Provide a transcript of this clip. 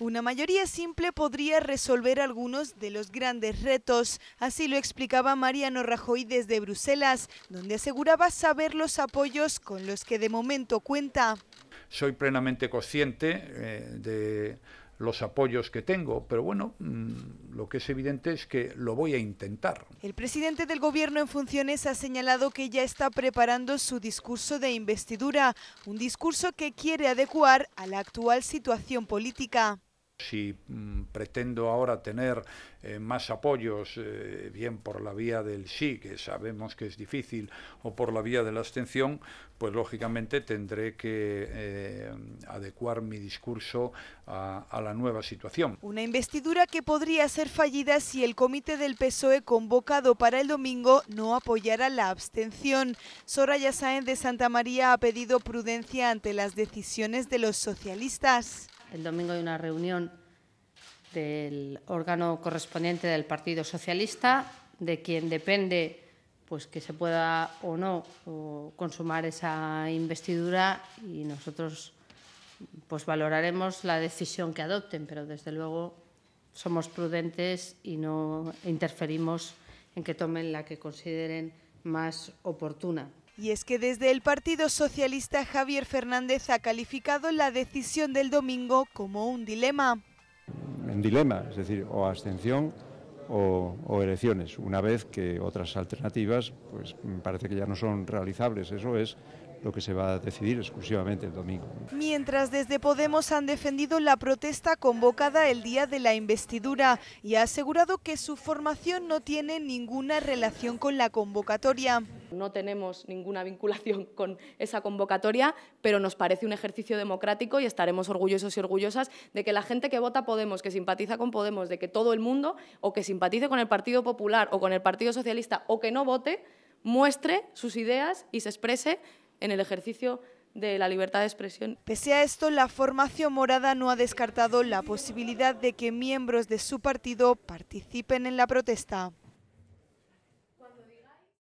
Una mayoría simple podría resolver algunos de los grandes retos, así lo explicaba Mariano Rajoy desde Bruselas, donde aseguraba saber los apoyos con los que de momento cuenta. Soy plenamente consciente de los apoyos que tengo, pero bueno, lo que es evidente es que lo voy a intentar. El presidente del Gobierno en funciones ha señalado que ya está preparando su discurso de investidura, un discurso que quiere adecuar a la actual situación política. Si pretendo ahora tener más apoyos, bien por la vía del sí, que sabemos que es difícil, o por la vía de la abstención, pues lógicamente tendré que adecuar mi discurso a la nueva situación. Una investidura que podría ser fallida si el comité del PSOE convocado para el domingo no apoyara la abstención. Soraya Sáenz de Santa María ha pedido prudencia ante las decisiones de los socialistas. El domingo hay una reunión del órgano correspondiente del Partido Socialista, de quien depende pues que se pueda o no consumar esa investidura, y nosotros pues valoraremos la decisión que adopten, pero desde luego somos prudentes y no interferimos en que tomen la que consideren más oportuna. Y es que desde el Partido Socialista Javier Fernández ha calificado la decisión del domingo como un dilema. Un dilema, es decir, o abstención o elecciones, una vez que otras alternativas pues parece que ya no son realizables. Eso es lo que se va a decidir exclusivamente el domingo. Mientras, desde Podemos han defendido la protesta convocada el día de la investidura y ha asegurado que su formación no tiene ninguna relación con la convocatoria. No tenemos ninguna vinculación con esa convocatoria, pero nos parece un ejercicio democrático y estaremos orgullosos y orgullosas de que la gente que vota Podemos, que simpatiza con Podemos, de que todo el mundo, o que simpatice con el Partido Popular o con el Partido Socialista, o que no vote, muestre sus ideas y se exprese en el ejercicio de la libertad de expresión. Pese a esto, la formación morada no ha descartado la posibilidad de que miembros de su partido participen en la protesta.